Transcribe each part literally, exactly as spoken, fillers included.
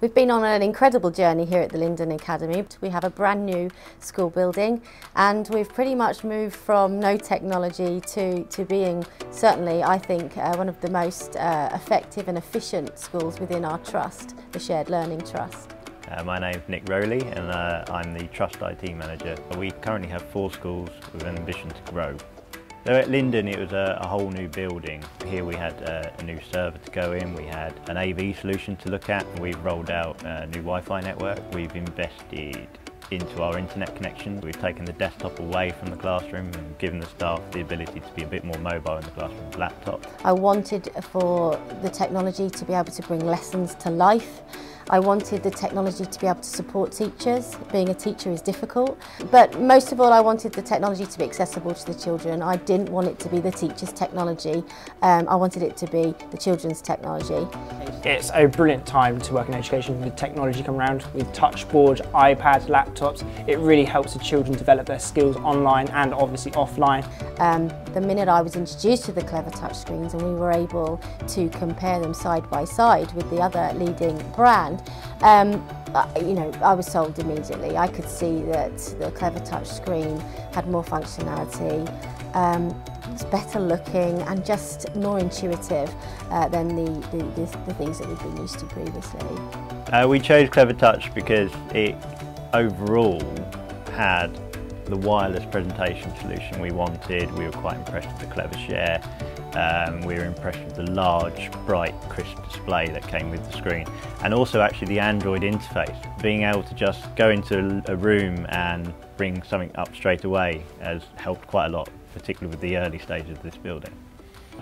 We've been on an incredible journey here at the Linden Academy. We have a brand new school building and we've pretty much moved from no technology to, to being certainly, I think, uh, one of the most uh, effective and efficient schools within our trust, the Shared Learning Trust. Uh, my name's Nick Rowley and uh, I'm the Trust I T Manager. We currently have four schools with an ambition to grow. So at Linden it was a, a whole new building. Here we had a, a new server to go in, we had an A V solution to look at, we've rolled out a new Wi-Fi network, we've invested into our internet connection, we've taken the desktop away from the classroom and given the staff the ability to be a bit more mobile in the classroom with laptops. I wanted for the technology to be able to bring lessons to life. I wanted the technology to be able to support teachers. Being a teacher is difficult, but most of all I wanted the technology to be accessible to the children. I didn't want it to be the teacher's technology, um, I wanted it to be the children's technology. It's a brilliant time to work in education with technology coming around, with touchboards, iPads, laptops. It really helps the children develop their skills online and obviously offline. Um, the minute I was introduced to the Clevertouch screens and we were able to compare them side by side with the other leading brand, Um, you know, I was sold immediately. I could see that the Clevertouch screen had more functionality, um, it was better looking and just more intuitive uh, than the, the, the, the things that we've been used to previously. Uh, we chose Clevertouch because it overall had the wireless presentation solution we wanted. We were quite impressed with the CleverShare. Um, we were impressed with the large, bright, crisp display that came with the screen, and also actually the Android interface. Being able to just go into a room and bring something up straight away has helped quite a lot, particularly with the early stages of this building.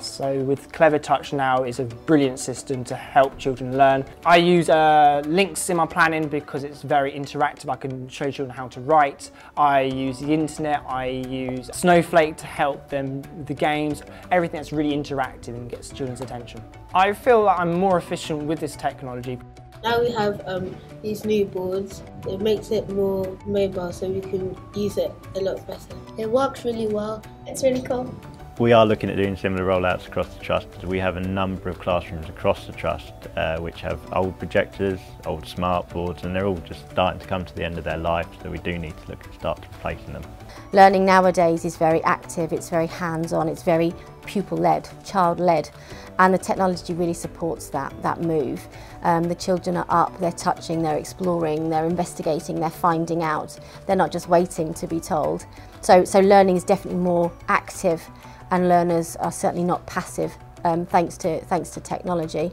So with Clevertouch now, it's a brilliant system to help children learn. I use uh, links in my planning because it's very interactive. I can show children how to write. I use the internet. I use Snowflake to help them with the games. Everything that's really interactive and gets children's attention. I feel that I'm more efficient with this technology. Now we have um, these new boards. It makes it more mobile so we can use it a lot better. It works really well. It's really cool. We are looking at doing similar rollouts across the Trust. We have a number of classrooms across the Trust uh, which have old projectors, old smart boards, and they're all just starting to come to the end of their life, so we do need to look at start replacing them. Learning nowadays is very active, it's very hands-on, it's very pupil-led, child-led, and the technology really supports that, that move. Um, the children are up, they're touching, they're exploring, they're investigating, they're finding out. They're not just waiting to be told. So, so learning is definitely more active, and learners are certainly not passive, um, thanks to, thanks to technology.